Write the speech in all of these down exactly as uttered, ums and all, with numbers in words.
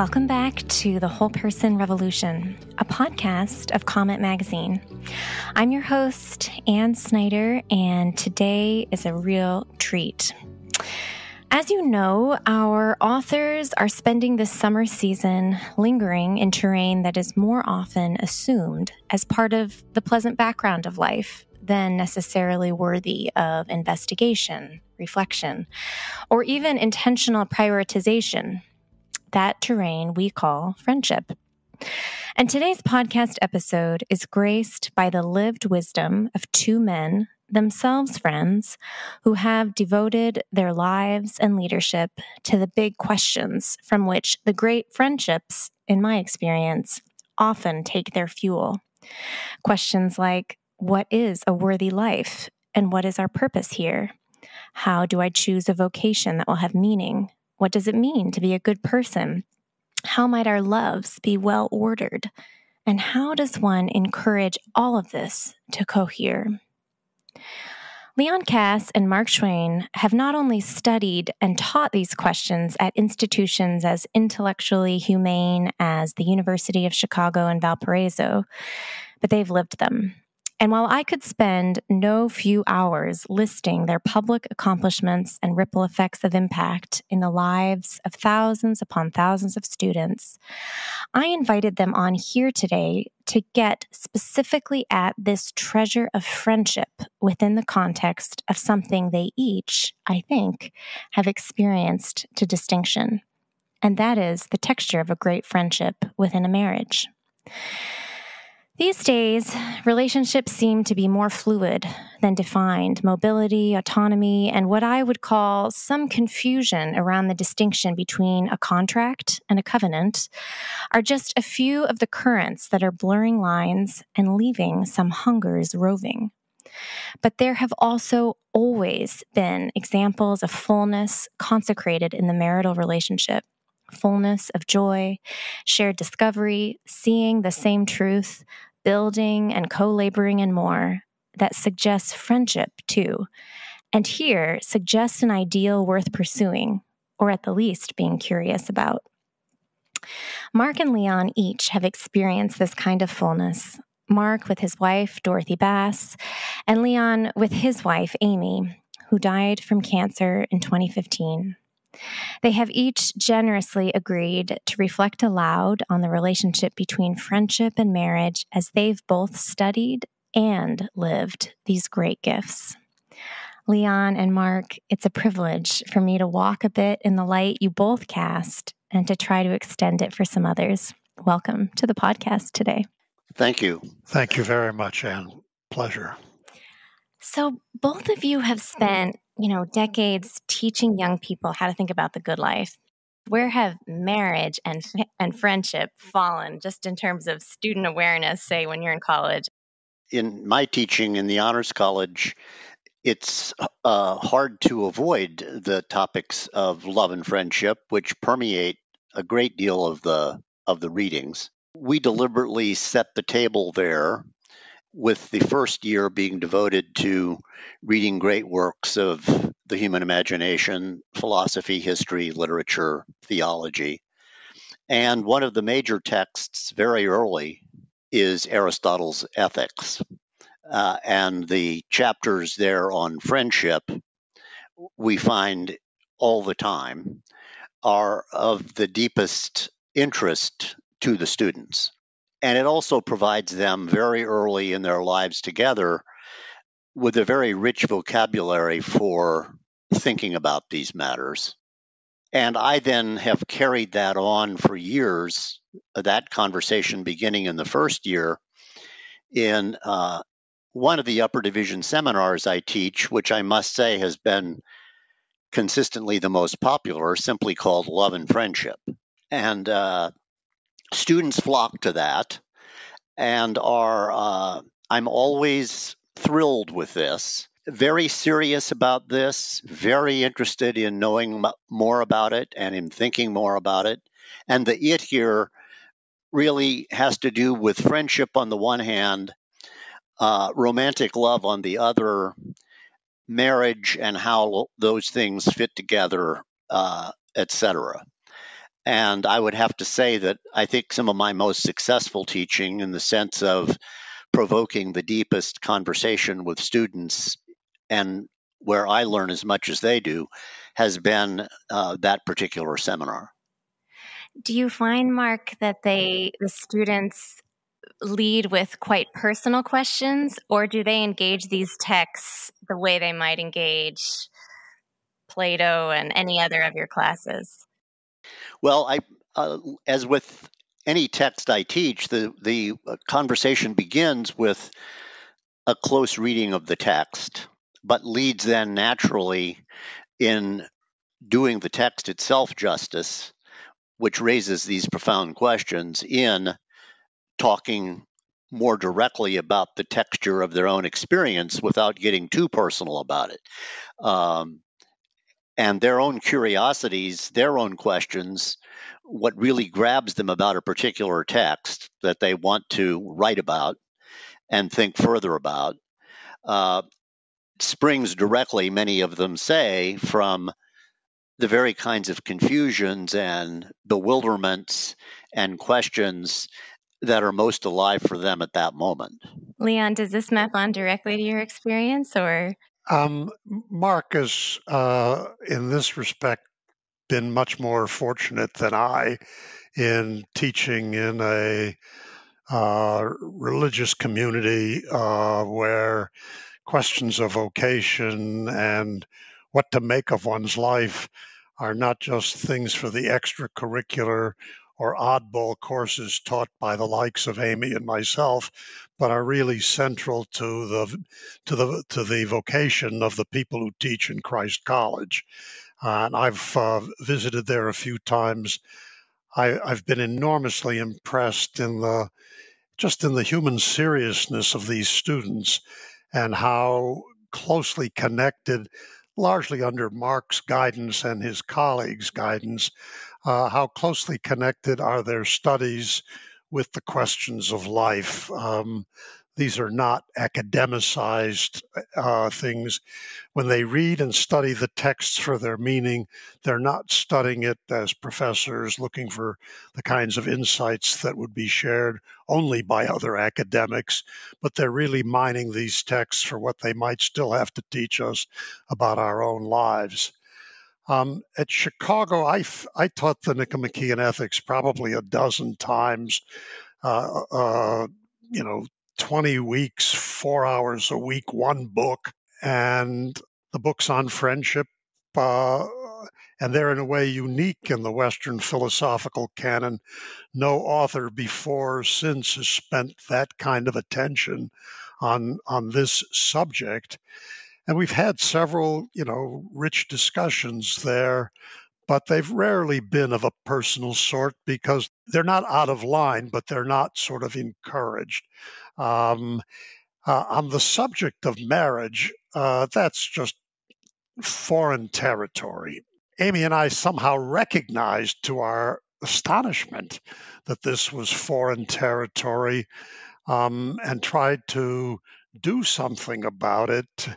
Welcome back to the Whole Person Revolution, a podcast of Comment Magazine. I'm your host, Anne Snyder, and today is a real treat. As you know, our authors are spending this summer season lingering in terrain that is more often assumed as part of the pleasant background of life than necessarily worthy of investigation, reflection, or even intentional prioritization. That terrain we call friendship. And today's podcast episode is graced by the lived wisdom of two men, themselves friends, who have devoted their lives and leadership to the big questions from which the great friendships, in my experience, often take their fuel. Questions like, what is a worthy life? And what is our purpose here? How do I choose a vocation that will have meaning? What does it mean to be a good person? How might our loves be well ordered? And how does one encourage all of this to cohere? Leon Kass and Mark Schwehn have not only studied and taught these questions at institutions as intellectually humane as the University of Chicago and Valparaiso, but they've lived them. And while I could spend no few hours listing their public accomplishments and ripple effects of impact in the lives of thousands upon thousands of students, I invited them on here today to get specifically at this treasure of friendship within the context of something they each, I think, have experienced to distinction. And that is the texture of a great friendship within a marriage. These days, relationships seem to be more fluid than defined. Mobility, autonomy, and what I would call some confusion around the distinction between a contract and a covenant are just a few of the currents that are blurring lines and leaving some hungers roving. But there have also always been examples of fullness consecrated in the marital relationship. Fullness of joy, shared discovery, seeing the same truth, building and co-laboring and more, that suggests friendship too, and here suggests an ideal worth pursuing, or at the least being curious about. Mark and Leon each have experienced this kind of fullness. Mark with his wife, Dorothy Bass, and Leon with his wife, Amy, who died from cancer in twenty fifteen. They have each generously agreed to reflect aloud on the relationship between friendship and marriage as they've both studied and lived these great gifts. Leon and Mark, it's a privilege for me to walk a bit in the light you both cast and to try to extend it for some others. Welcome to the podcast today. Thank you. Thank you very much, Anne. Pleasure. So both of you have spent you know, decades teaching young people how to think about the good life. Where have marriage and and friendship fallen just in terms of student awareness, say, when you're in college? In my teaching in the Honors College, it's uh, hard to avoid the topics of love and friendship, which permeate a great deal of the of the readings. We deliberately set the table there, with the first year being devoted to reading great works of the human imagination, philosophy, history, literature, theology. And one of the major texts very early is Aristotle's Ethics. Uh, and the chapters there on friendship, we find all the time, are of the deepest interest to the students. And it also provides them very early in their lives together with a very rich vocabulary for thinking about these matters. And I then have carried that on for years, that conversation beginning in the first year, in uh, one of the upper division seminars I teach, which I must say has been consistently the most popular, simply called Love and Friendship. And uh, Students flock to that and are, uh, I'm always thrilled with this, very serious about this, very interested in knowing more about it and in thinking more about it. And the it here really has to do with friendship on the one hand, uh, romantic love on the other, marriage and how those things fit together, uh, et cetera. And I would have to say that I think some of my most successful teaching, in the sense of provoking the deepest conversation with students and where I learn as much as they do, has been uh, that particular seminar. Do you find, Mark, that they, the students lead with quite personal questions, or do they engage these texts the way they might engage Plato and any other of your classes? Well, I, uh, as with any text I teach, the, the conversation begins with a close reading of the text, but leads then naturally in doing the text itself justice, which raises these profound questions, in talking more directly about the texture of their own experience without getting too personal about it. Um, and their own curiosities, their own questions, what really grabs them about a particular text that they want to write about and think further about, uh, springs directly, many of them say, from the very kinds of confusions and bewilderments and questions that are most alive for them at that moment. Leon, does this map on directly to your experience, or? Um, Mark has, uh, in this respect, been much more fortunate than I in teaching in a uh, religious community uh, where questions of vocation and what to make of one's life are not just things for the extracurricular or oddball courses taught by the likes of Amy and myself, but are really central to the to the to the vocation of the people who teach in Christ College. Uh, and I've uh, visited there a few times. I, I've been enormously impressed in the just in the human seriousness of these students, and how closely connected, largely under Mark's guidance and his colleagues' guidance, uh, how closely connected are their studies with the questions of life. Um, these are not academicized uh, things. When they read and study the texts for their meaning, they're not studying it as professors looking for the kinds of insights that would be shared only by other academics, but they're really mining these texts for what they might still have to teach us about our own lives. Um, at Chicago, I, I taught the Nicomachean ethics probably a dozen times, uh, uh, you know, twenty weeks, four hours a week, one book, and the books on friendship. Uh, and they're in a way unique in the Western philosophical canon. No author before or since has spent that kind of attention on, on this subject. And we've had several, you know, rich discussions there, but they've rarely been of a personal sort, because they're not out of line, but they're not sort of encouraged. Um, uh, on the subject of marriage, uh, that's just foreign territory. Amy and I somehow recognized, to our astonishment, that this was foreign territory, um, and tried to do something about it.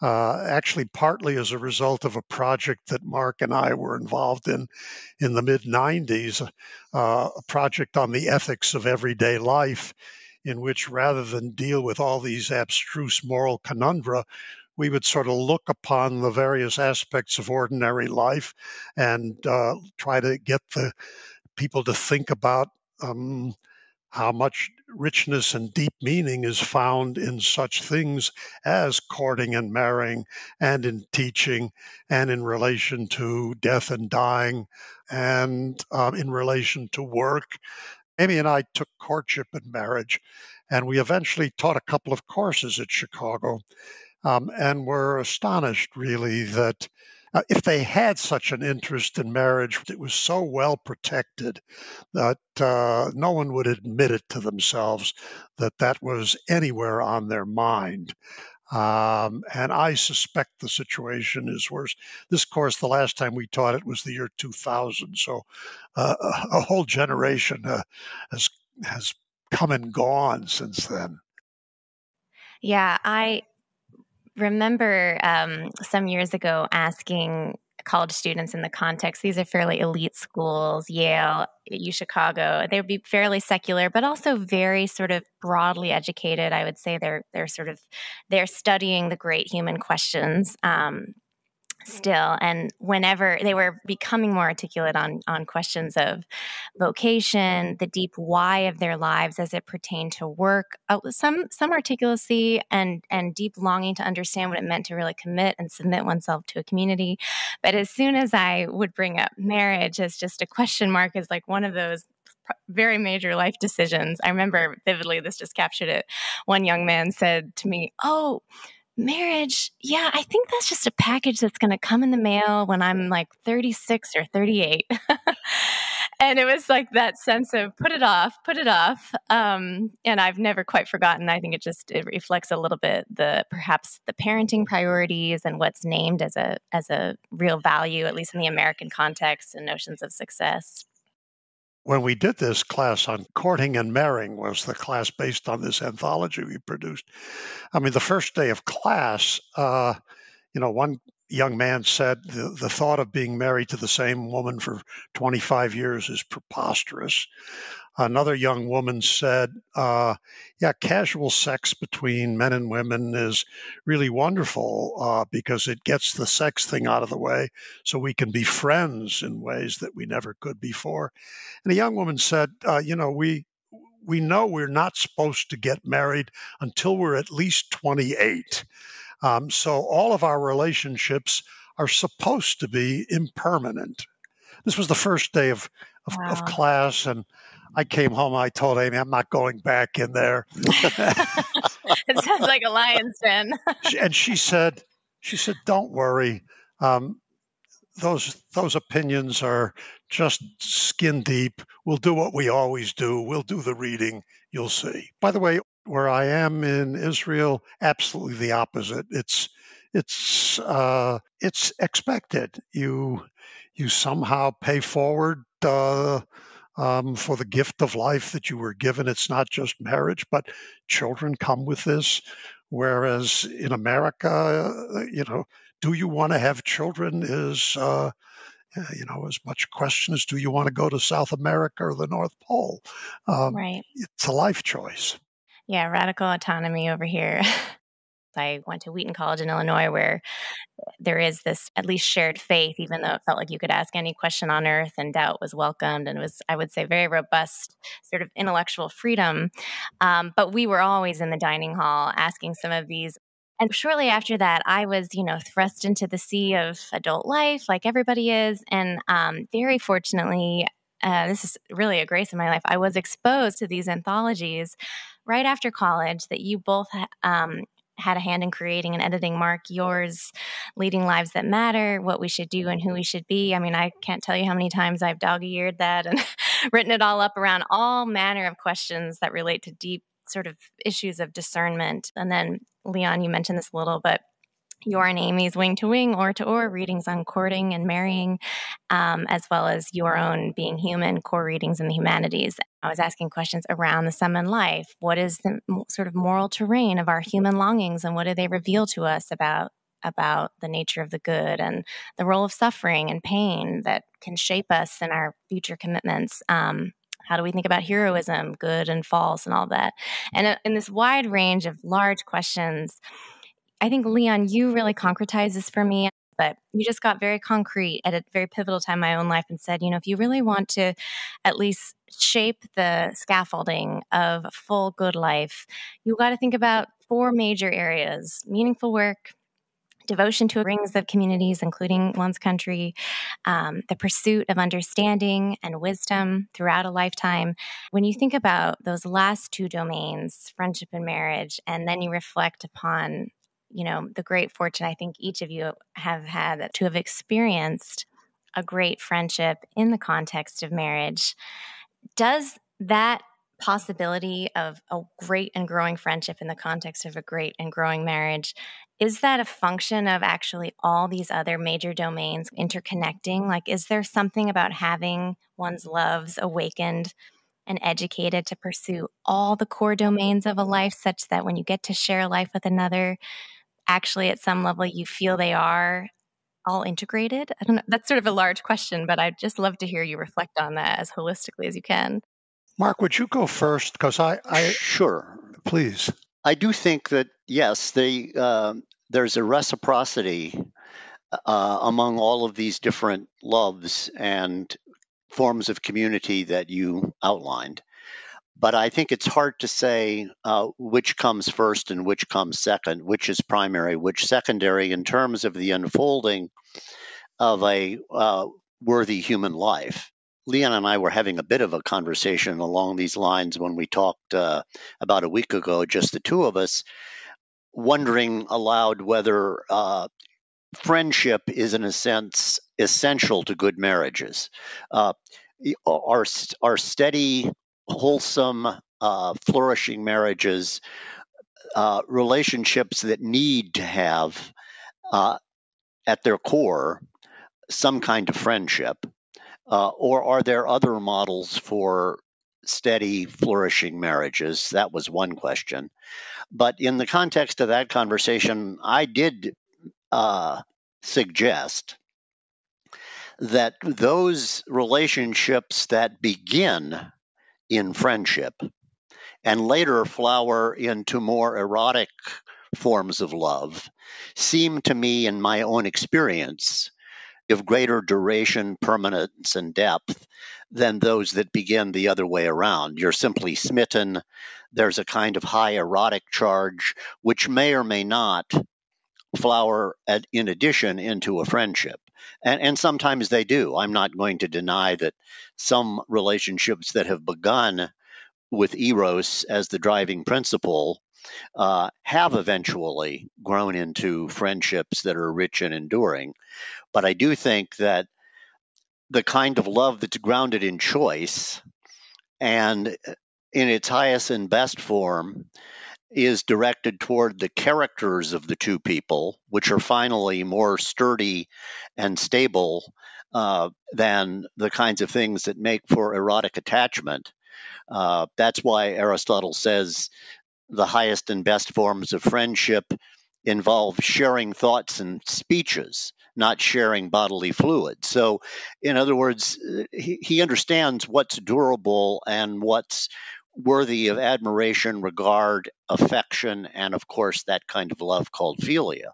Uh, actually, partly as a result of a project that Mark and I were involved in in the mid nineties, uh, a project on the ethics of everyday life, in which, rather than deal with all these abstruse moral conundra, we would sort of look upon the various aspects of ordinary life and uh, try to get the people to think about um, how much richness and deep meaning is found in such things as courting and marrying, and in teaching, and in relation to death and dying, and um, in relation to work. Amy and I took courtship and marriage, and we eventually taught a couple of courses at Chicago, um, and were astonished, really, that Uh, if they had such an interest in marriage, it was so well protected that uh, no one would admit it to themselves that that was anywhere on their mind. Um, and I suspect the situation is worse. This course, the last time we taught it was the year two thousand. So uh, a whole generation uh, has, has come and gone since then. Yeah, I... remember um, some years ago asking college students in the context. These are fairly elite schools, Yale, U Chicago. They would be fairly secular, but also very sort of broadly educated. I would say they're they're sort of they're studying the great human questions um, still. And whenever they were becoming more articulate on on questions of vocation, the deep why of their lives as it pertained to work, uh, some some articulacy and and deep longing to understand what it meant to really commit and submit oneself to a community. But as soon as I would bring up marriage as just a question mark, as like one of those very major life decisions, I remember vividly, this just captured it. One young man said to me, "Oh, marriage, yeah, I think that's just a package that's going to come in the mail when I'm like thirty-six or thirty-eight. And it was like that sense of put it off, put it off. Um, and I've never quite forgotten. I think it just it reflects a little bit the perhaps the parenting priorities and what's named as a as a real value, at least in the American context, and notions of success. When we did this class on courting and marrying, was the class based on this anthology we produced. I mean, the first day of class, uh, you know, one young man said the, the thought of being married to the same woman for twenty-five years is preposterous. Another young woman said, uh, yeah, casual sex between men and women is really wonderful uh, because it gets the sex thing out of the way so we can be friends in ways that we never could before. And a young woman said, uh, you know, we we know we're not supposed to get married until we're at least twenty-eight. Um, so all of our relationships are supposed to be impermanent. This was the first day of, of, wow. of class, and I came home. I told Amy, I'm not going back in there. It sounds like a lion's den. And she said, "She said, don't worry. Um, those those opinions are just skin deep. We'll do what we always do. We'll do the reading. You'll see." By the way, where I am in Israel, absolutely the opposite. It's it's uh, it's expected. You you somehow pay forward. Uh, Um, for the gift of life that you were given. It's not just marriage, but children come with this. Whereas in America, you know, do you want to have children is, uh, you know, as much a question as do you want to go to South America or the North Pole? Um, right. It's a life choice. Yeah, radical autonomy over here. I went to Wheaton College in Illinois, where there is this at least shared faith, even though it felt like you could ask any question on earth and doubt was welcomed, and was, I would say, very robust sort of intellectual freedom. Um, but we were always in the dining hall asking some of these. And shortly after that, I was, you know, thrust into the sea of adult life like everybody is. And um, very fortunately, uh, this is really a grace in my life, I was exposed to these anthologies right after college that you both um had a hand in creating and editing, Mark, yours, Leading Lives That Matter, What We Should Do and Who We Should Be. I mean, I can't tell you how many times I've dog-eared that and written it all up around all manner of questions that relate to deep sort of issues of discernment. And then, Leon, you mentioned this a little, but your and Amy's Wing to Wing, Or to Or, readings on courting and marrying, um, as well as your own Being Human, core readings in the humanities. I was asking questions around the sum and life. What is the sort of moral terrain of our human longings, and what do they reveal to us about about the nature of the good and the role of suffering and pain that can shape us in our future commitments? Um, How do we think about heroism, good and false, and all that? And in this wide range of large questions, I think, Leon, you really concretized this for me, but you just got very concrete at a very pivotal time in my own life and said, you know, if you really want to at least shape the scaffolding of a full good life, you got to think about four major areas: meaningful work, devotion to rings of communities, including one's country, um, the pursuit of understanding and wisdom throughout a lifetime. When you think about those last two domains, friendship and marriage, and then you reflect upon, you know, the great fortune I think each of you have had to have experienced a great friendship in the context of marriage, does that possibility of a great and growing friendship in the context of a great and growing marriage, is that a function of actually all these other major domains interconnecting? Like, is there something about having one's loves awakened and educated to pursue all the core domains of a life, such that when you get to share life with another, actually at some level you feel they are all integrated? I don't know. That's sort of a large question, but I'd just love to hear you reflect on that as holistically as you can. Mark, would you go first? Because I, I... Sure. Please. I do think that, yes, they, uh, there's a reciprocity uh, among all of these different loves and forms of community that you outlined. But I think it's hard to say uh, which comes first and which comes second, which is primary, which secondary in terms of the unfolding of a uh, worthy human life. Leon and I were having a bit of a conversation along these lines when we talked uh, about a week ago, just the two of us, wondering aloud whether uh, friendship is, in a sense, essential to good marriages. Uh, our, our steady, wholesome, uh, flourishing marriages, uh, relationships that need to have uh, at their core some kind of friendship. Uh, or are there other models for steady, flourishing marriages? That was one question. But in the context of that conversation, I did uh, suggest that those relationships that begin in friendship and later flower into more erotic forms of love seem to me, in my own experience, of greater duration, permanence, and depth than those that begin the other way around. You're simply smitten. There's a kind of high erotic charge, which may or may not flower at, in addition into a friendship. And, and sometimes they do. I'm not going to deny that some relationships that have begun with eros as the driving principle uh, have eventually grown into friendships that are rich and enduring. But I do think that the kind of love that's grounded in choice and in its highest and best form is directed toward the characters of the two people, which are finally more sturdy and stable uh, than the kinds of things that make for erotic attachment. Uh, that's why Aristotle says the highest and best forms of friendship involve sharing thoughts and speeches, not sharing bodily fluids. So, in other words, he, he understands what's durable and what's worthy of admiration, regard, affection, and, of course, that kind of love called philia.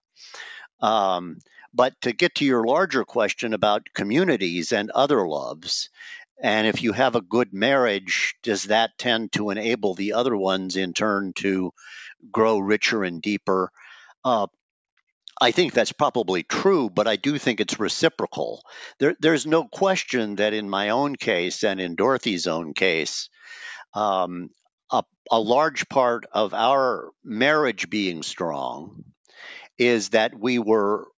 Um, but to get to your larger question about communities and other loves, and if you have a good marriage, does that tend to enable the other ones in turn to grow richer and deeper? Uh, I think that's probably true, but I do think it's reciprocal. There, there's no question that in my own case and in Dorothy's own case, um, a, a large part of our marriage being strong is that we were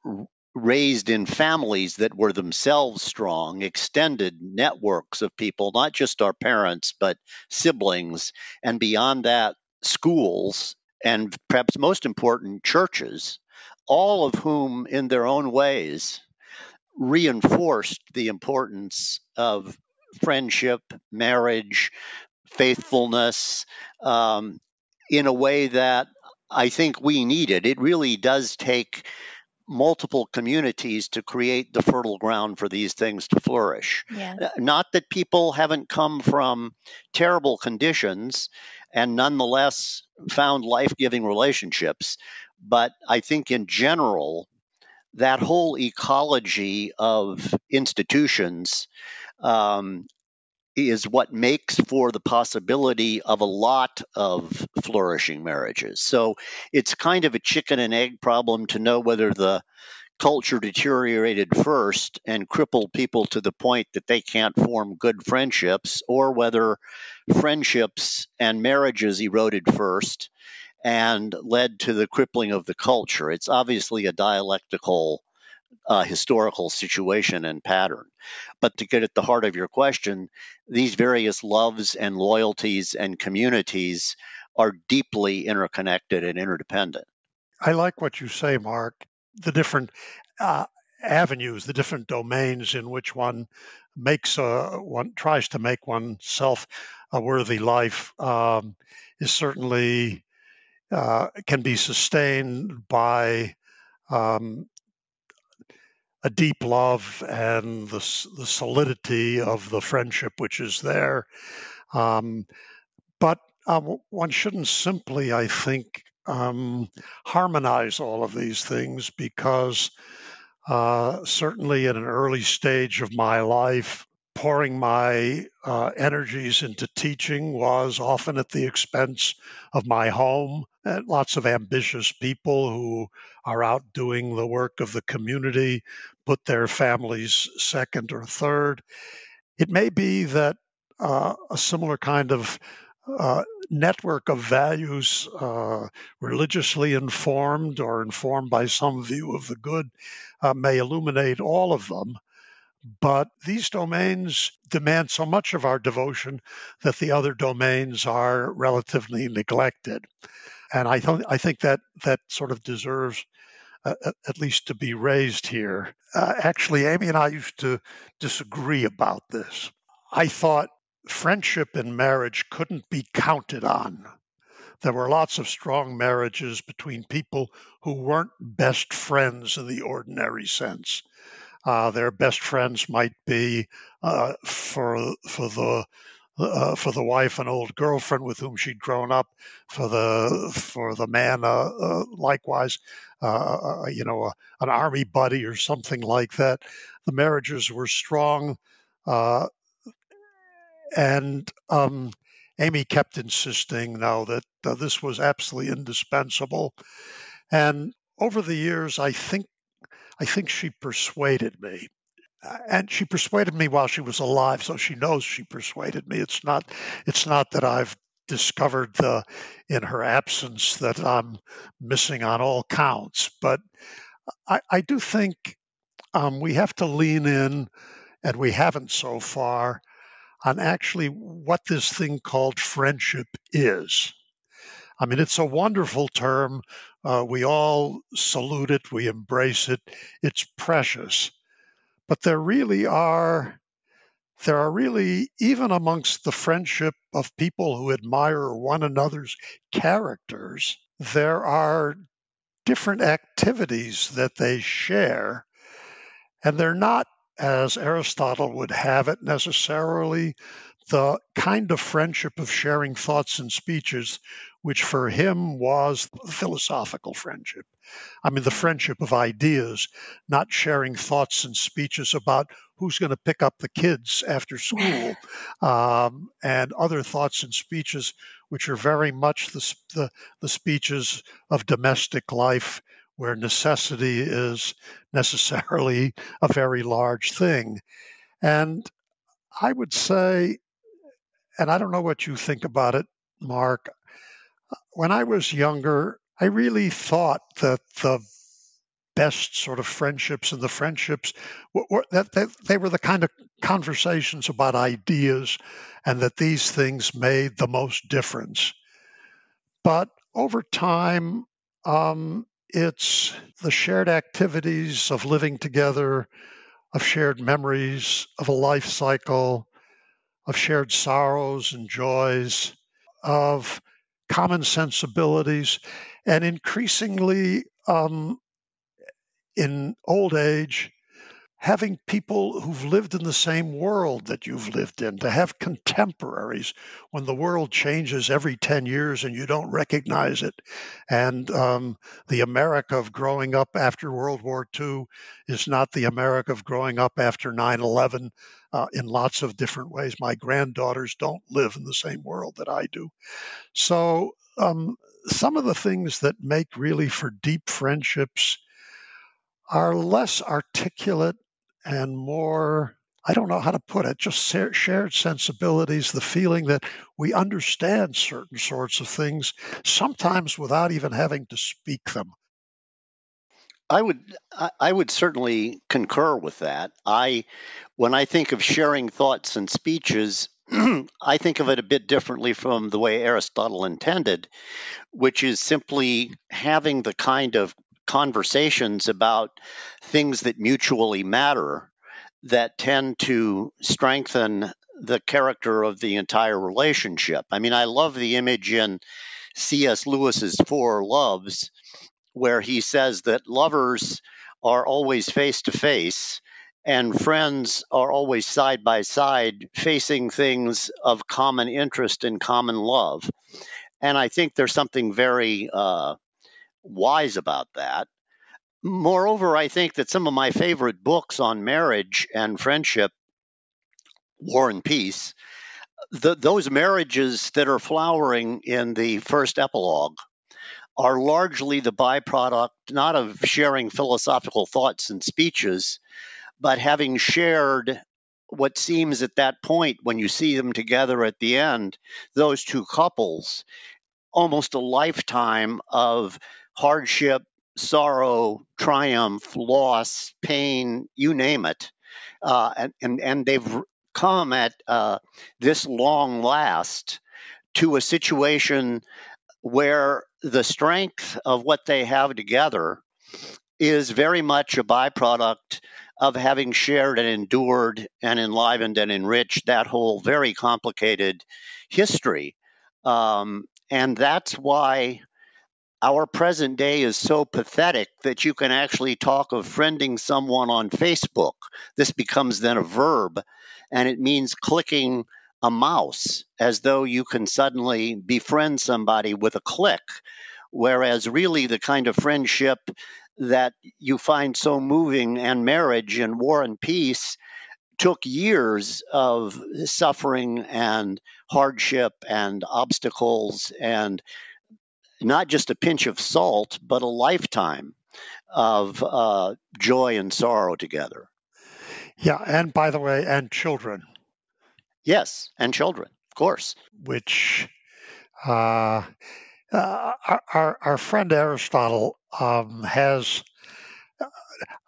raised in families that were themselves strong, extended networks of people, not just our parents, but siblings, and beyond that, schools, and perhaps most important, churches, all of whom in their own ways reinforced the importance of friendship, marriage, faithfulness, um, in a way that I think we needed. It really does take multiple communities to create the fertile ground for these things to flourish. Yes. Not that people haven't come from terrible conditions and nonetheless found life-giving relationships, but I think in general, that whole ecology of institutions um, is what makes for the possibility of a lot of flourishing marriages. So it's kind of a chicken and egg problem to know whether the culture deteriorated first and crippled people to the point that they can't form good friendships, or whether friendships and marriages eroded first and led to the crippling of the culture. It's obviously a dialectical Uh, historical situation and pattern. But to get at the heart of your question, these various loves and loyalties and communities are deeply interconnected and interdependent. I like what you say, Mark, the different uh, avenues, the different domains in which one makes a, one tries to make oneself a worthy life um, is certainly uh, can be sustained by um, a deep love and the, the solidity of the friendship which is there. Um, but um, one shouldn't simply, I think, um, harmonize all of these things, because uh, certainly at an early stage of my life, pouring my uh, energies into teaching was often at the expense of my home. And lots of ambitious people who are out doing the work of the community put their families second or third. It may be that uh, a similar kind of uh, network of values, uh, religiously informed or informed by some view of the good, uh, may illuminate all of them. But these domains demand so much of our devotion that the other domains are relatively neglected. And I, th- I think that that sort of deserves uh, at least to be raised here. Uh, actually, Amy and I used to disagree about this. I thought friendship in marriage couldn't be counted on. There were lots of strong marriages between people who weren't best friends in the ordinary sense. Uh, their best friends might be uh, for for the uh, for the wife an old girlfriend with whom she'd grown up, for the for the man uh, uh, likewise, uh, you know, uh, an army buddy or something like that. The marriages were strong, uh, and um, Amy kept insisting, no, that uh, this was absolutely indispensable. And over the years, I think. I think she persuaded me, and she persuaded me while she was alive, so she knows she persuaded me. It's not, it's not that I've discovered the, in her absence that I'm missing on all counts, but I, I do think um, we have to lean in, and we haven't so far, on actually what this thing called friendship is. I mean, it's a wonderful term. Uh, we all salute it. We embrace it. It's precious. But there really are, there are really, even amongst the friendship of people who admire one another's characters, there are different activities that they share. And they're not, as Aristotle would have it, necessarily the kind of friendship of sharing thoughts and speeches, which for him was philosophical friendship. I mean, the friendship of ideas, not sharing thoughts and speeches about who's going to pick up the kids after school, um, and other thoughts and speeches, which are very much the, the, the speeches of domestic life, where necessity is necessarily a very large thing. And I would say, and I don't know what you think about it, Mark, when I was younger, I really thought that the best sort of friendships and the friendships, were, were, that they, they were the kind of conversations about ideas, and that these things made the most difference. But over time, um, it's the shared activities of living together, of shared memories, of a life cycle, of shared sorrows and joys, of common sensibilities, and increasingly um, in old age, having people who've lived in the same world that you've lived in, to have contemporaries when the world changes every ten years and you don't recognize it. And um, the America of growing up after World War Two is not the America of growing up after nine eleven uh, in lots of different ways. My granddaughters don't live in the same world that I do. So um, some of the things that make really for deep friendships are less articulate and more, I don't know how to put it, just shared sensibilities, the feeling that we understand certain sorts of things, sometimes without even having to speak them. I would I would certainly concur with that. I, when I think of sharing thoughts and speeches, I think of it a bit differently from the way Aristotle intended, which is simply having the kind of conversations about things that mutually matter that tend to strengthen the character of the entire relationship. I mean, I love the image in C S Lewis's Four Loves, where he says that lovers are always face to face, and friends are always side by side, facing things of common interest and common love. And I think there's something very uh, wise about that. Moreover, I think that some of my favorite books on marriage and friendship, War and Peace, the, those marriages that are flowering in the first epilogue are largely the byproduct, not of sharing philosophical thoughts and speeches, but having shared what seems at that point, when you see them together at the end, those two couples, almost a lifetime of hardship, sorrow, triumph, loss, pain, you name it. Uh, and, and, and they've come at uh, this long last to a situation where the strength of what they have together is very much a byproduct of having shared and endured and enlivened and enriched that whole very complicated history. Um, and that's why our present day is so pathetic that you can actually talk of friending someone on Facebook. This becomes then a verb, and it means clicking a mouse, as though you can suddenly befriend somebody with a click, whereas really the kind of friendship that you find so moving, and marriage and War and Peace, took years of suffering and hardship and obstacles and not just a pinch of salt, but a lifetime of uh, joy and sorrow together. Yeah, and by the way, and children. Yes, and children, of course. Which uh, uh, our, our friend Aristotle um, has, uh,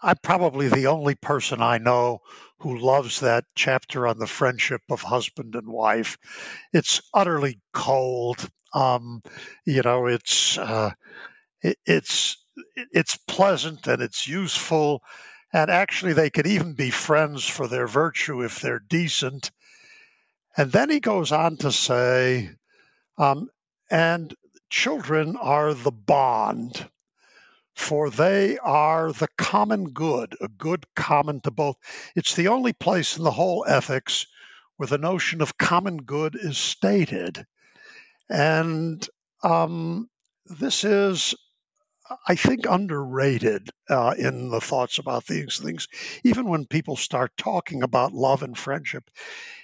I'm probably the only person I know who loves that chapter on the friendship of husband and wife. It's utterly cold. Um, you know, it's uh, it, it's it's pleasant and it's useful, and actually they could even be friends for their virtue if they're decent. And then he goes on to say, um, and children are the bond, for they are the common good, a good common to both. It's the only place in the whole ethics where the notion of common good is stated. And um, this is, I think, underrated uh, in the thoughts about these things. Even when people start talking about love and friendship,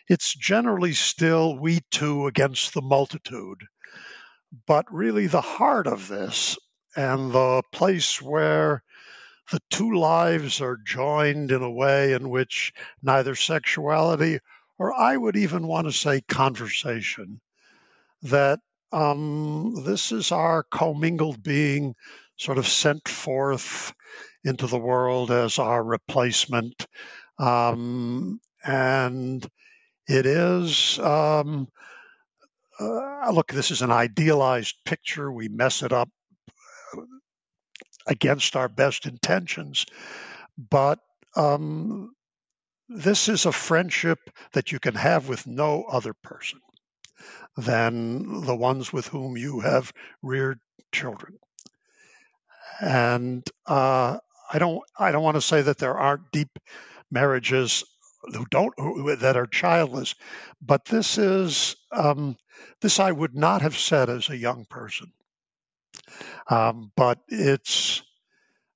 it's generally still we two against the multitude. But really the heart of this and the place where the two lives are joined in a way in which neither sexuality or I would even want to say conversation, that um, this is our commingled being sort of sent forth into the world as our replacement. Um, and it is, um, uh, look, this is an idealized picture. We mess it up against our best intentions. But um, this is a friendship that you can have with no other person than the ones with whom you have reared children. And uh, I don't I don't want to say that there aren't deep marriages who don't who, that are childless, but this is um, this I would not have said as a young person. Um, but it's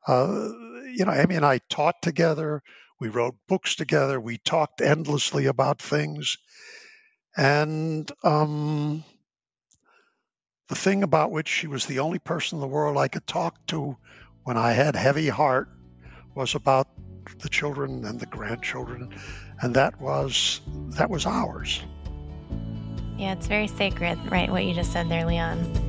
uh, you know, Amy and I taught together, we wrote books together, we talked endlessly about things. And um, the thing about which she was the only person in the world I could talk to when I had heavy heart was about the children and the grandchildren, and that was that was ours. Yeah, it's very sacred, right? What you just said there, Leon.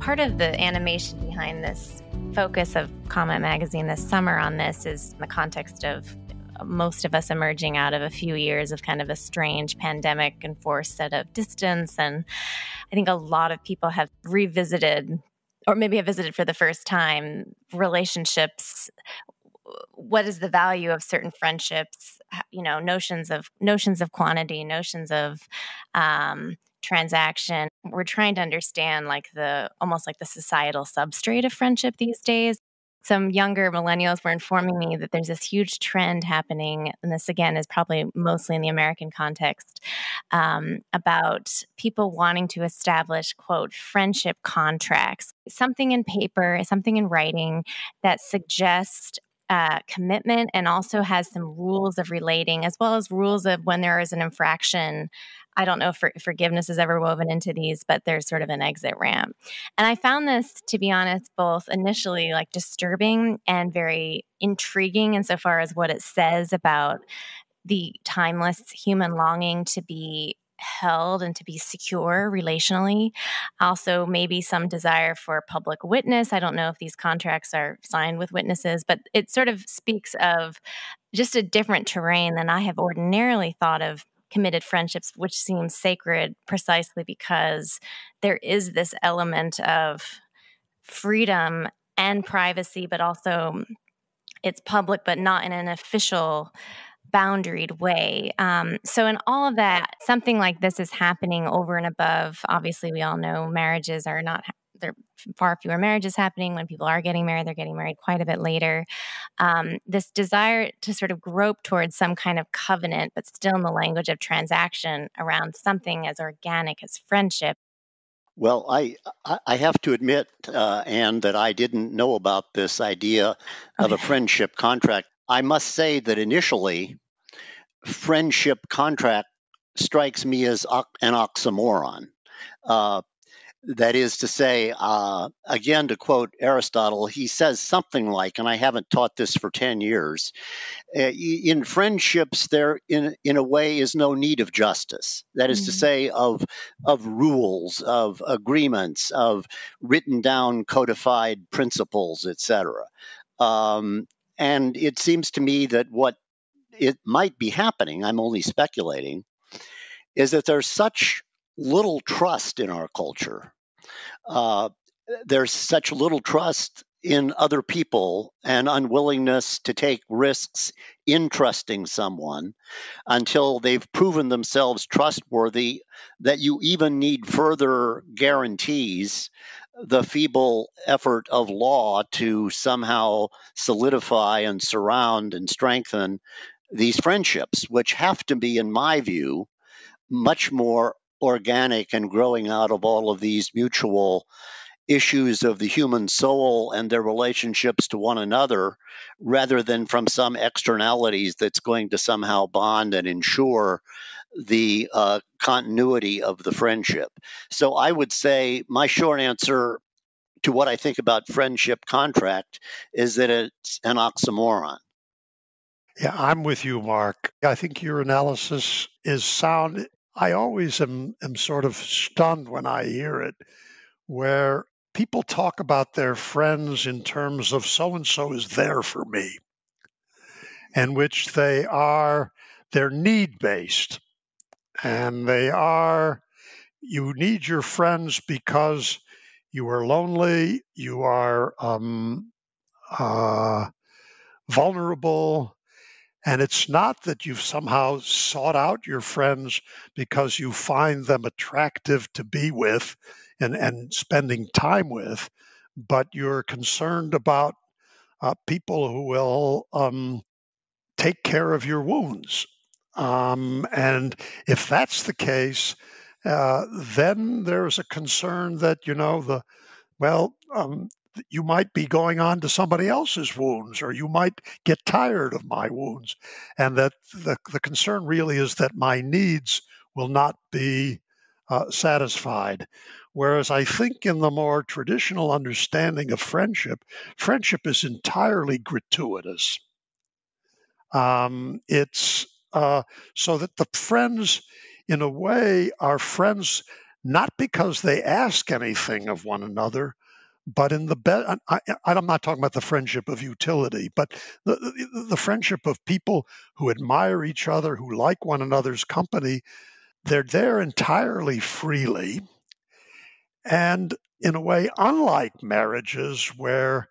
Part of the animation behind this focus of Comment Magazine this summer on this is in the context of most of us emerging out of a few years of kind of a strange pandemic enforced set of distance. And I think a lot of people have revisited or maybe I visited for the first time, relationships, what is the value of certain friendships, you know, notions of notions of quantity, notions of um, transaction. We're trying to understand like the almost like the societal substrate of friendship these days. Some younger millennials were informing me that there's this huge trend happening, and this, again, is probably mostly in the American context, um, about people wanting to establish, quote, friendship contracts, something in paper, something in writing that suggests Uh, commitment and also has some rules of relating, as well as rules of when there is an infraction. I don't know if for- forgiveness is ever woven into these, but there's sort of an exit ramp. And I found this, to be honest, both initially like disturbing and very intriguing insofar as what it says about the timeless human longing to be held and to be secure relationally. Also, maybe some desire for public witness. I don't know if these contracts are signed with witnesses, but it sort of speaks of just a different terrain than I have ordinarily thought of committed friendships, which seems sacred precisely because there is this element of freedom and privacy, but also it's public, but not in an official boundaried way. Um, so in all of that, something like this is happening over and above. Obviously, we all know marriages are not, there are far fewer marriages happening. When people are getting married, they're getting married quite a bit later. Um, this desire to sort of grope towards some kind of covenant, but still in the language of transaction around something as organic as friendship. Well, I I have to admit, uh, Anne, that I didn't know about this idea of okay. a friendship contract. I must say that initially, friendship contract strikes me as an oxymoron. Uh, that is to say, uh, again, to quote Aristotle, he says something like, and I haven't taught this for ten years, uh, in friendships, there in in a way is no need of justice. That is mm-hmm. to say, of, of rules, of agreements, of written down codified principles, et cetera. Um And it seems to me that what it might be happening, I'm only speculating, is that there's such little trust in our culture. Uh, there's such little trust in other people and unwillingness to take risks in trusting someone until they've proven themselves trustworthy that you even need further guarantees. The feeble effort of law to somehow solidify and surround and strengthen these friendships, which have to be, in my view, much more organic and growing out of all of these mutual issues of the human soul and their relationships to one another, rather than from some externalities that's going to somehow bond and ensure the uh, continuity of the friendship. So I would say my short answer to what I think about friendship contract is that it's an oxymoron. Yeah, I'm with you, Mark. I think your analysis is sound. I always am, am sort of stunned when I hear it, where people talk about their friends in terms of so-and-so is there for me, and which they are, they're need-based. And they are, you need your friends because you are lonely, you are um, uh, vulnerable, and it's not that you've somehow sought out your friends because you find them attractive to be with and, and spending time with, but you're concerned about uh, people who will um, take care of your wounds. Um, and if that's the case, uh, then there's a concern that, you know, the, well, um, you might be going on to somebody else's wounds, or you might get tired of my wounds. And that the, the concern really is that my needs will not be uh, satisfied. Whereas I think in the more traditional understanding of friendship, friendship is entirely gratuitous. Um, it's, Uh, so that the friends, in a way, are friends not because they ask anything of one another, but in the best, I, I'm not talking about the friendship of utility, but the, the, the friendship of people who admire each other, who like one another's company. They're there entirely freely, and in a way unlike marriages, where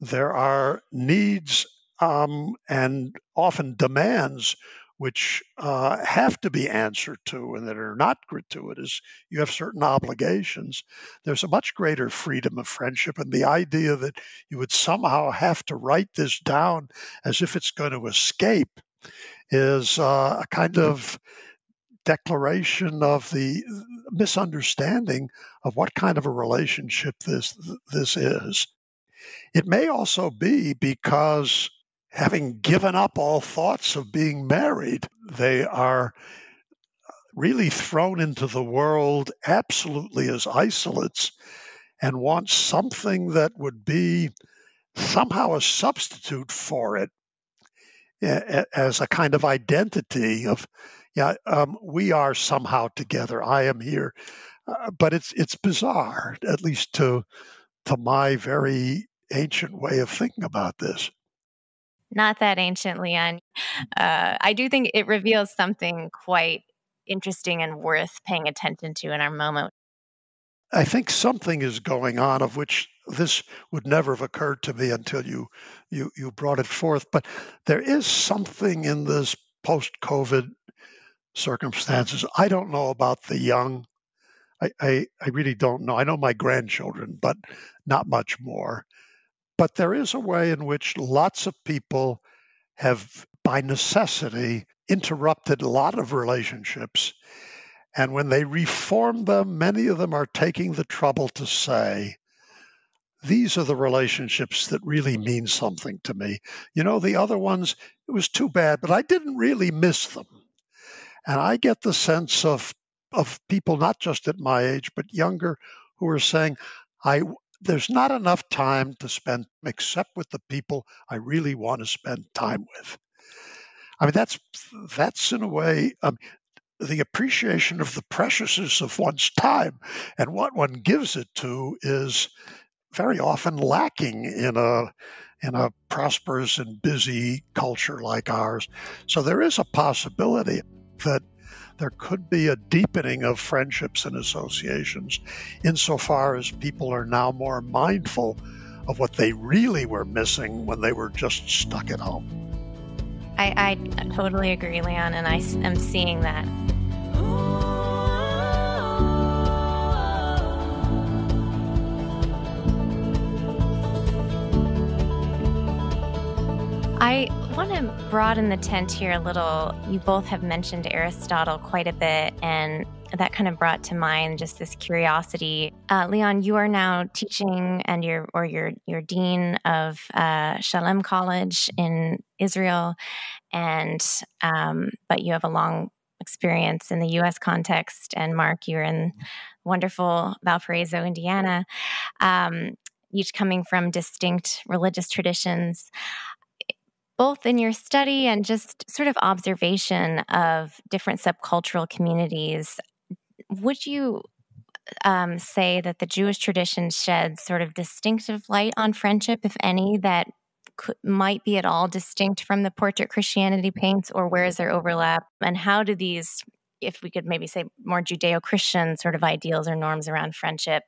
there are needs um, and often demands which uh, have to be answered to and that are not gratuitous. You have certain obligations. There's a much greater freedom of friendship, and the idea that you would somehow have to write this down as if it's going to escape is uh, a kind of declaration of the misunderstanding of what kind of a relationship this this is. It may also be because, having given up all thoughts of being married, they are really thrown into the world absolutely as isolates and want something that would be somehow a substitute for it as a kind of identity of, yeah, um, we are somehow together. I am here. Uh, but it's it's bizarre, at least to to my very ancient way of thinking about this. Not that ancient, Leon. Uh, I do think it reveals something quite interesting and worth paying attention to in our moment. I think something is going on of which this would never have occurred to me until you you, you brought it forth. But there is something in this post-COVID circumstances. I don't know about the young. I, I, I really don't know. I know my grandchildren, but not much more. But there is a way in which lots of people have, by necessity, interrupted a lot of relationships. And when they reform them, many of them are taking the trouble to say, these are the relationships that really mean something to me. You know, the other ones, it was too bad, but I didn't really miss them. And I get the sense of of people, not just at my age, but younger, who are saying, I... there's not enough time to spend except with the people I really want to spend time with. I mean, that's, that's in a way, um, the appreciation of the preciousness of one's time and what one gives it to is very often lacking in a, in a prosperous and busy culture like ours. So there is a possibility that there could be a deepening of friendships and associations insofar as people are now more mindful of what they really were missing when they were just stuck at home. I, I totally agree, Leon, and I am seeing that. I want to broaden the tent here a little. You both have mentioned Aristotle quite a bit, and that kind of brought to mind just this curiosity. Uh, Leon, you are now teaching, and you're or you're you're dean of uh, Shalem College in Israel, and um, but you have a long experience in the U S context. And Mark, you're in wonderful Valparaiso, Indiana, um, each coming from distinct religious traditions. Both in your study and just sort of observation of different subcultural communities, would you um, say that the Jewish tradition sheds sort of distinctive light on friendship, if any, that could, might be at all distinct from the portrait Christianity paints, or where is there overlap? And how do these, if we could maybe say more Judeo-Christian sort of ideals or norms around friendship,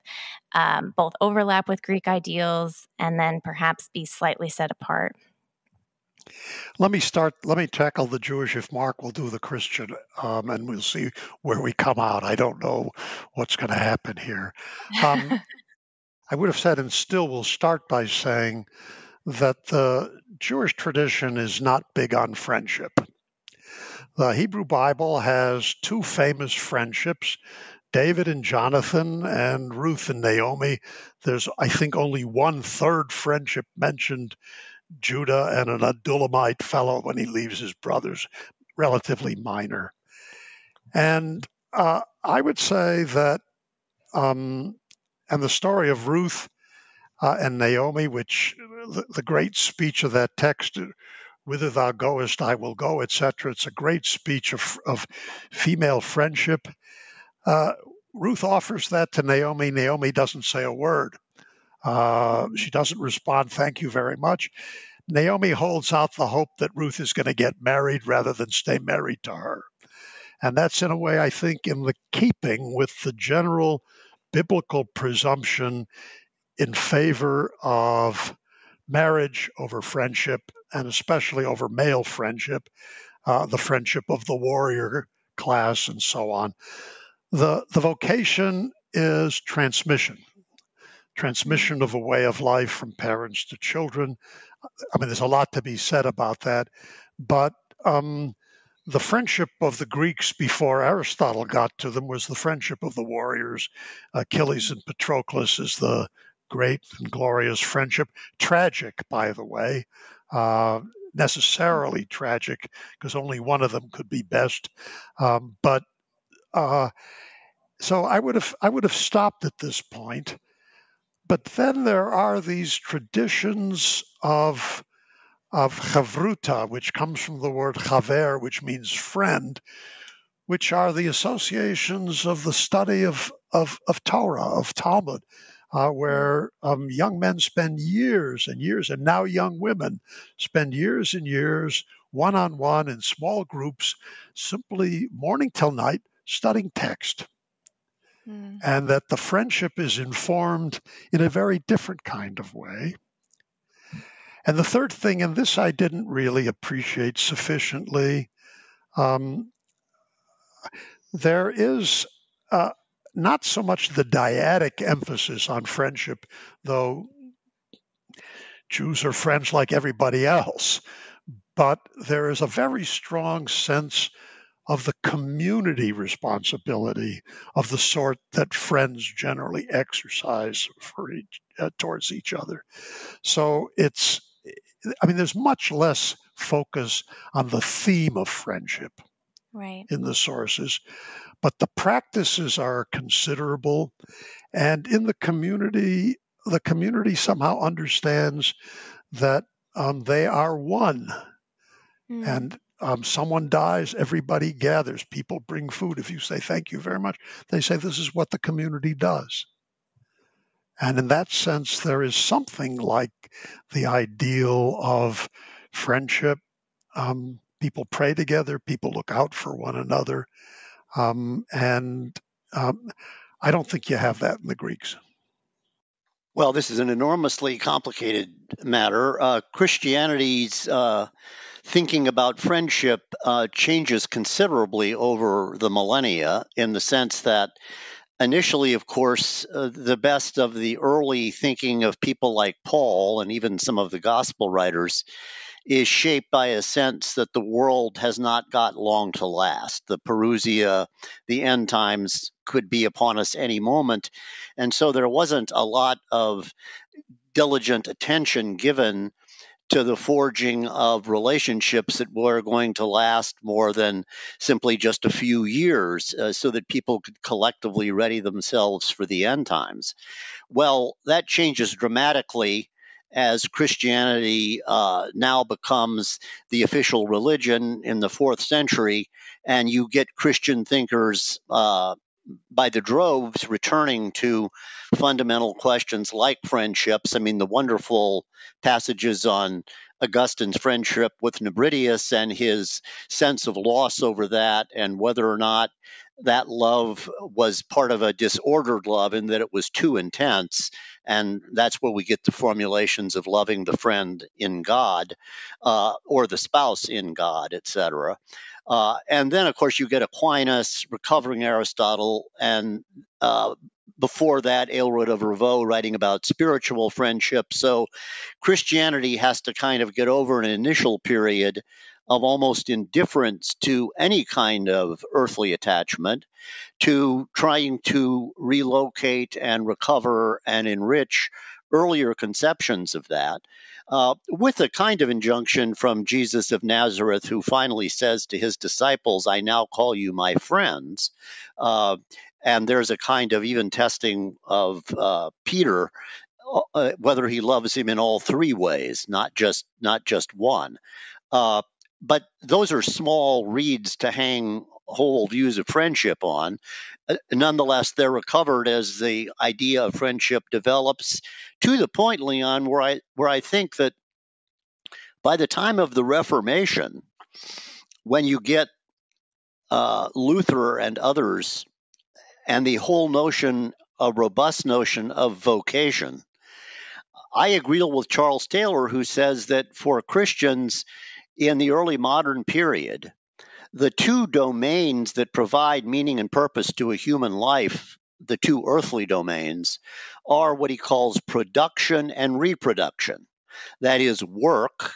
um, both overlap with Greek ideals and then perhaps be slightly set apart? Let me start, let me tackle the Jewish, if Mark will do the Christian, um, and we'll see where we come out. I don't know what's going to happen here. Um, I would have said, and still will start by saying, that the Jewish tradition is not big on friendship. The Hebrew Bible has two famous friendships, David and Jonathan and Ruth and Naomi. There's, I think, only one third friendship mentioned, Judah and an Adulamite fellow when he leaves his brothers, relatively minor. And uh, I would say that, um, and the story of Ruth uh, and Naomi, which the, the great speech of that text, whither thou goest, I will go, et cetera. It's a great speech of, of female friendship. Uh, Ruth offers that to Naomi. Naomi doesn't say a word. Uh, she doesn't respond, thank you very much. Naomi holds out the hope that Ruth is going to get married rather than stay married to her. And that's in a way, I think, in the keeping with the general biblical presumption in favor of marriage over friendship, and especially over male friendship, uh, the friendship of the warrior class, and so on. The, the vocation is transmission, transmission of a way of life from parents to children. I mean, there's a lot to be said about that, but um, the friendship of the Greeks before Aristotle got to them was the friendship of the warriors. Achilles and Patroclus is the great and glorious friendship, tragic, by the way, uh, necessarily tragic, because only one of them could be best. Um, but uh, so I would have I would have stopped at this point. But then there are these traditions of of chavruta, which comes from the word chaver, which means friend, which are the associations of the study of of, of Torah, of Talmud, uh, where um, young men spend years and years, and now young women spend years and years one-on-one in small groups, simply morning till night, studying text. Mm. And that the friendship is informed in a very different kind of way. And the third thing, and this I didn't really appreciate sufficiently, um, there is uh, not so much the dyadic emphasis on friendship, though Jews are friends like everybody else, but there is a very strong sense of the community responsibility of the sort that friends generally exercise for each, uh, towards each other. So it's, I mean, there's much less focus on the theme of friendship right. in the sources, but the practices are considerable. And in the community, the community somehow understands that um, they are one. Mm. And um, someone dies, everybody gathers. People bring food. If you say, thank you very much, they say, this is what the community does. And in that sense, there is something like the ideal of friendship. Um, people pray together. People look out for one another. Um, and um, I don't think you have that in the Greeks. Well, this is an enormously complicated matter. Uh, Christianity's uh, thinking about friendship uh, changes considerably over the millennia, in the sense that initially, of course, uh, the best of the early thinking of people like Paul and even some of the gospel writers is shaped by a sense that the world has not got long to last. The parousia, the end times could be upon us any moment. And so there wasn't a lot of diligent attention given to the forging of relationships that were going to last more than simply just a few years, uh, so that people could collectively ready themselves for the end times. Well, that changes dramatically as Christianity uh, now becomes the official religion in the fourth century, and you get Christian thinkers uh, by the droves returning to fundamental questions like friendships. I mean, the wonderful passages on Augustine's friendship with Nebridius and his sense of loss over that, and whether or not that love was part of a disordered love in that it was too intense. And that's where we get the formulations of loving the friend in God, uh, or the spouse in God, et cetera. Uh, and then, of course, you get Aquinas recovering Aristotle, and uh, before that, Aylward of Revaux writing about spiritual friendship. So Christianity has to kind of get over an initial period of almost indifference to any kind of earthly attachment, to trying to relocate and recover and enrich earlier conceptions of that, uh, with a kind of injunction from Jesus of Nazareth, who finally says to his disciples, I now call you my friends. Uh, and there's a kind of even testing of uh, Peter, uh, whether he loves him in all three ways, not just, not just one. Uh, But those are small reeds to hang whole views of friendship on. Nonetheless, they're recovered as the idea of friendship develops to the point, Leon, where I where I think that by the time of the Reformation, when you get uh, Luther and others, and the whole notion a robust notion of vocation. I agree with Charles Taylor, who says that for Christians in the early modern period, the two domains that provide meaning and purpose to a human life, the two earthly domains, are what he calls production and reproduction. That is work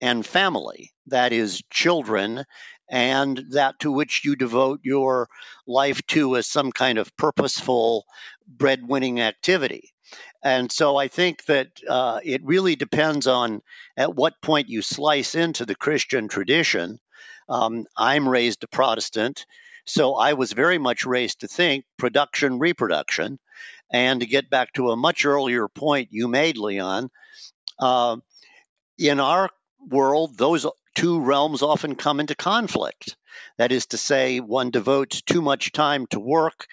and family. That is children and that to which you devote your life to as some kind of purposeful breadwinning activity. And so I think that uh, it really depends on at what point you slice into the Christian tradition. Um, I'm raised a Protestant, so I was very much raised to think production, reproduction. And to get back to a much earlier point you made, Leon, uh, in our world, those two realms often come into conflict. That is to say, one devotes too much time to work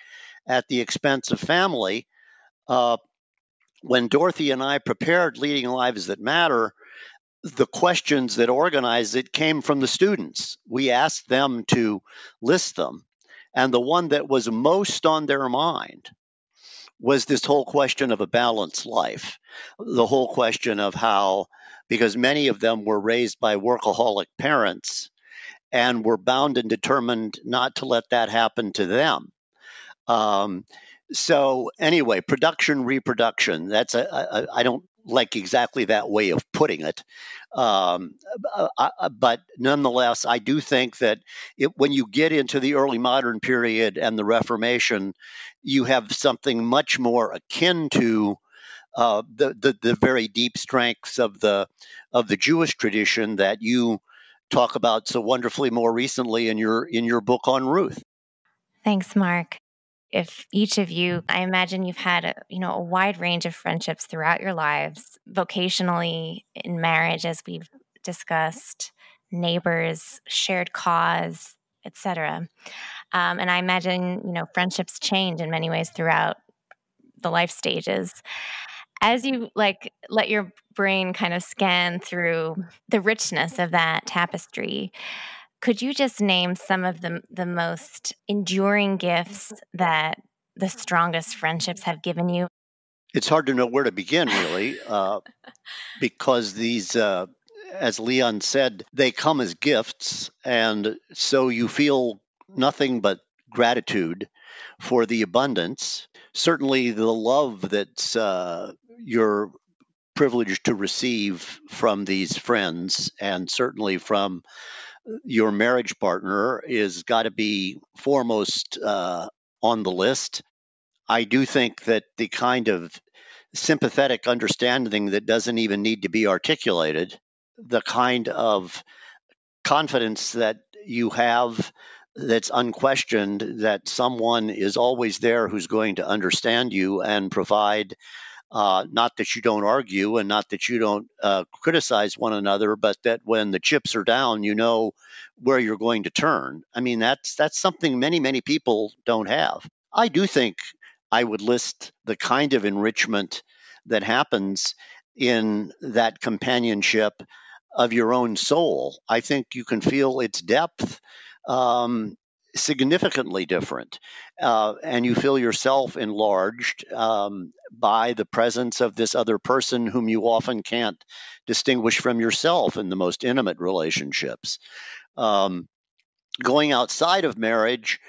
at the expense of family. Uh, when Dorothy and I prepared Leading Lives That Matter, the questions that organized it came from the students. We asked them to list them. And the one that was most on their mind was this whole question of a balanced life, the whole question of how, because many of them were raised by workaholic parents and were bound and determined not to let that happen to them. Um, so anyway, production, reproduction, that's a, a, I don't like exactly that way of putting it. Um, I, but nonetheless, I do think that it, when you get into the early modern period and the Reformation, you have something much more akin to uh, the, the, the very deep strengths of the, of the Jewish tradition that you talk about so wonderfully more recently in your, in your book on Ruth. Thanks, Mark. If each of you, I imagine you've had a, you know, a wide range of friendships throughout your lives, vocationally, in marriage, as we've discussed, neighbors, shared cause, et cetera. Um, and I imagine, you know, friendships change in many ways throughout the life stages. As you like, let your brain kind of scan through the richness of that tapestry, could you just name some of the, the most enduring gifts that the strongest friendships have given you? It's hard to know where to begin, really, uh, because these, uh, as Leon said, they come as gifts, and so you feel nothing but gratitude for the abundance. Certainly the love that's uh, your privilege to receive from these friends, and certainly from your marriage partner, is got to be foremost uh, on the list. I do think that the kind of sympathetic understanding that doesn't even need to be articulated, the kind of confidence that you have that's unquestioned, that someone is always there who's going to understand you and provide Uh, not that you don't argue and not that you don't uh, criticize one another, but that when the chips are down, you know where you're going to turn. I mean, that's that's something many, many people don't have. I do think I would list the kind of enrichment that happens in that companionship of your own soul. I think you can feel its depth um, significantly different, uh, and you feel yourself enlarged um, by the presence of this other person whom you often can't distinguish from yourself in the most intimate relationships. Um, going outside of marriage,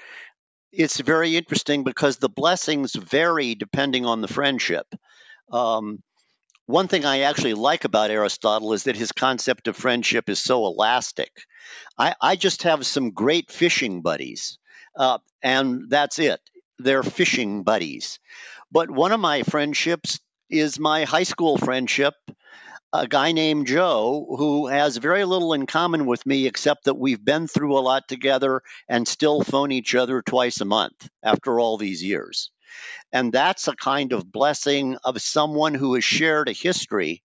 it's very interesting because the blessings vary depending on the friendship. Um, one thing I actually like about Aristotle is that his concept of friendship is so elastic. I, I just have some great fishing buddies, uh, and that's it. They're fishing buddies. But one of my friendships is my high school friendship, a guy named Joe, who has very little in common with me except that we've been through a lot together and still phone each other twice a month after all these years. And that's a kind of blessing of someone who has shared a history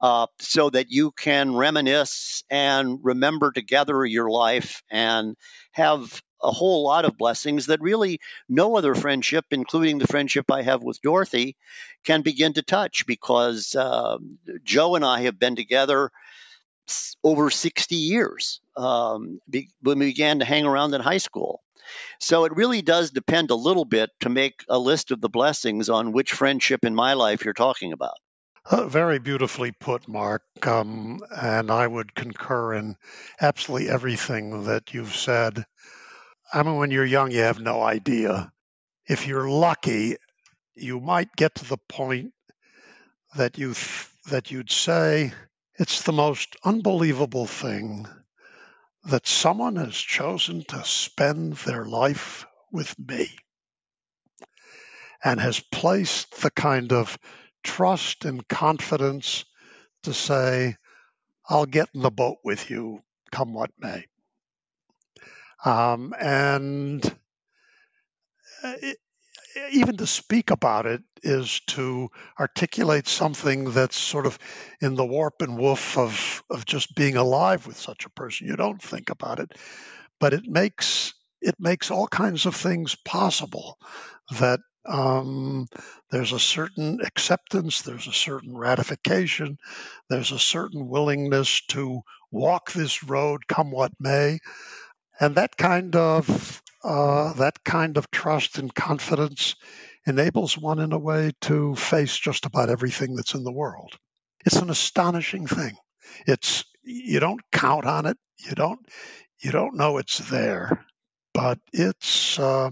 Uh, so that you can reminisce and remember together your life and have a whole lot of blessings that really no other friendship, including the friendship I have with Dorothy, can begin to touch, because uh, Joe and I have been together over sixty years um, be, when we began to hang around in high school. So it really does depend a little bit to make a list of the blessings on which friendship in my life you're talking about. Uh, very beautifully put, Mark. Um, and I would concur in absolutely everything that you've said. I mean, when you're young, you have no idea. If you're lucky, you might get to the point that you th- that you'd say, it's the most unbelievable thing that someone has chosen to spend their life with me and has placed the kind of trust and confidence to say, I'll get in the boat with you, come what may. Um, and it, even to speak about it is to articulate something that's sort of in the warp and woof of, of just being alive with such a person. You don't think about it, but it makes it makes all kinds of things possible that Um, there's a certain acceptance, there's a certain ratification, there's a certain willingness to walk this road, come what may, and that kind of uh, that kind of trust and confidence enables one, in a way, to face just about everything that's in the world. It's an astonishing thing. It's you don't count on it, you don't you don't know it's there, but it's. Uh,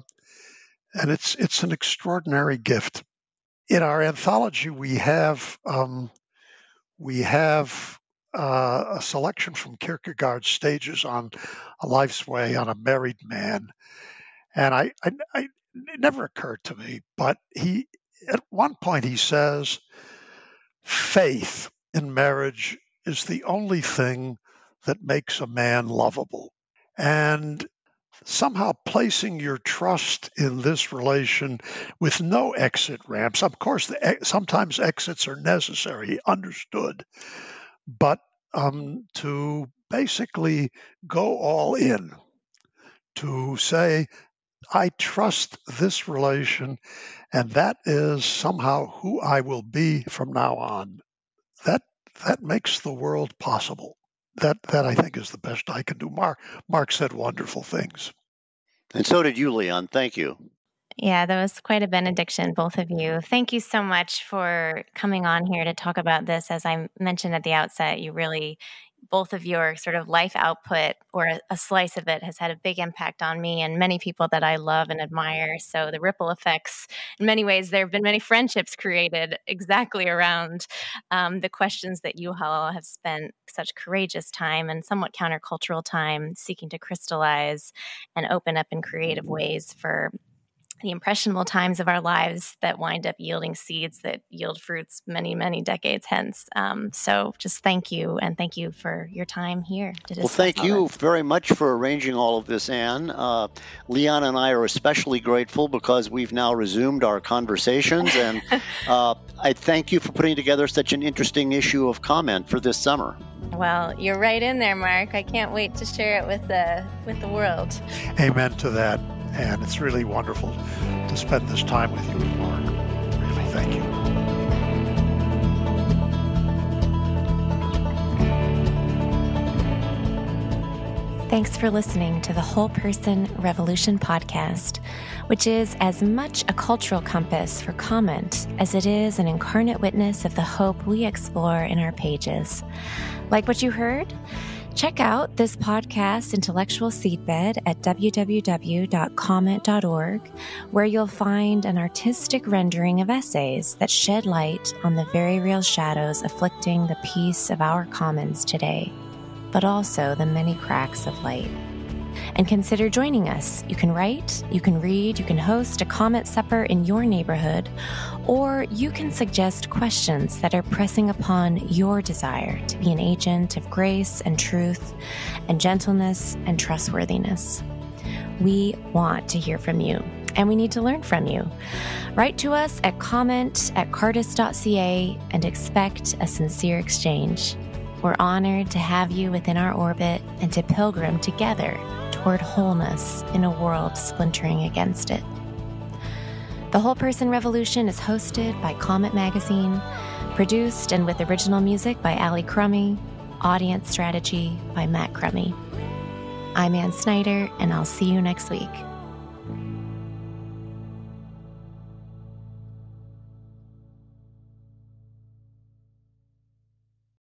And it's it's an extraordinary gift. In our anthology, we have um, we have uh, a selection from Kierkegaard's Stages on a Life's Way on a Married Man, and I, I, I it never occurred to me, but he at one point he says, faith in marriage is the only thing that makes a man lovable, and somehow placing your trust in this relation with no exit ramps. Of course, the, sometimes exits are necessary, understood. But um, to basically go all in, to say, I trust this relation, and that is somehow who I will be from now on. That that makes the world possible. That that I think is the best I can do. Mark Mark said wonderful things. And so did you, Leon. Thank you. Yeah, that was quite a benediction, both of you. Thank you so much for coming on here to talk about this. As I mentioned at the outset, you really, both of your sort of life output or a, a slice of it has had a big impact on me and many people that I love and admire. So the ripple effects, in many ways, there have been many friendships created exactly around um, the questions that you all have spent such courageous time and somewhat countercultural time seeking to crystallize and open up in creative ways for the impressionable times of our lives that wind up yielding seeds that yield fruits many, many decades hence. Um, so just thank you, and thank you for your time here. To well, thank you that. very much for arranging all of this, Anne. Uh, Leon and I are especially grateful because we've now resumed our conversations, and uh, I thank you for putting together such an interesting issue of comment for this summer. Well, you're right in there, Mark. I can't wait to share it with the, with the world. Amen to that. And it's really wonderful to spend this time with you, Mark. Really, thank you. Thanks for listening to the Whole Person Revolution podcast, which is as much a cultural compass for comment as it is an incarnate witness of the hope we explore in our pages. Like what you heard? Check out this podcast's intellectual seedbed at w w w dot comment dot org, where you'll find an artistic rendering of essays that shed light on the very real shadows afflicting the peace of our commons today, but also the many cracks of light. And consider joining us. You can write, you can read, you can host a comment supper in your neighborhood, or you can suggest questions that are pressing upon your desire to be an agent of grace and truth and gentleness and trustworthiness. We want to hear from you, and we need to learn from you. Write to us at comment at cardis dot c a and expect a sincere exchange. We're honored to have you within our orbit and to pilgrim together toward wholeness in a world splintering against it. The Whole Person Revolution is hosted by Comment Magazine, produced and with original music by Ali Crummy, Audience Strategy by Matt Crummy. I'm Anne Snyder, and I'll see you next week.